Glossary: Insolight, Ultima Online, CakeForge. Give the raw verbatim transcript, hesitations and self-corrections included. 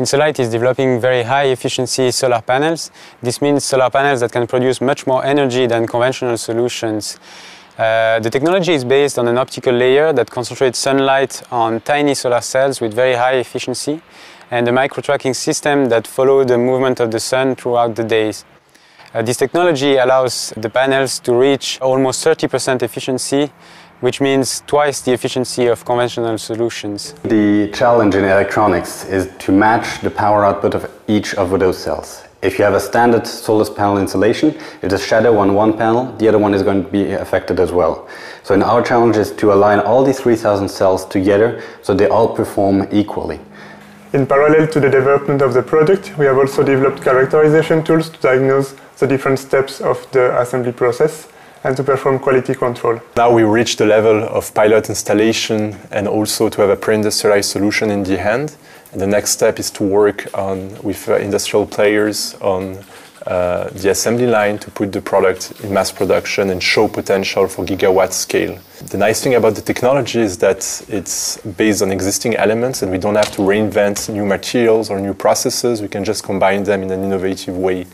Insolight is developing very high efficiency solar panels. This means solar panels that can produce much more energy than conventional solutions. Uh, the technology is based on an optical layer that concentrates sunlight on tiny solar cells with very high efficiency, and a micro-tracking system that follows the movement of the sun throughout the days. Uh, this technology allows the panels to reach almost thirty percent efficiency, which means twice the efficiency of conventional solutions. The challenge in electronics is to match the power output of each of those cells. If you have a standard solar panel installation, if there's shadow on one panel, the other one is going to be affected as well. So in our challenge is to align all these three thousand cells together so they all perform equally. In parallel to the development of the product, we have also developed characterization tools to diagnose the different steps of the assembly process and to perform quality control. Now we reach the level of pilot installation and also to have a pre-industrialized solution in the hand. And the next step is to work on, with uh, industrial players on uh, the assembly line to put the product in mass production and show potential for gigawatt scale. The nice thing about the technology is that it's based on existing elements and we don't have to reinvent new materials or new processes. We can just combine them in an innovative way.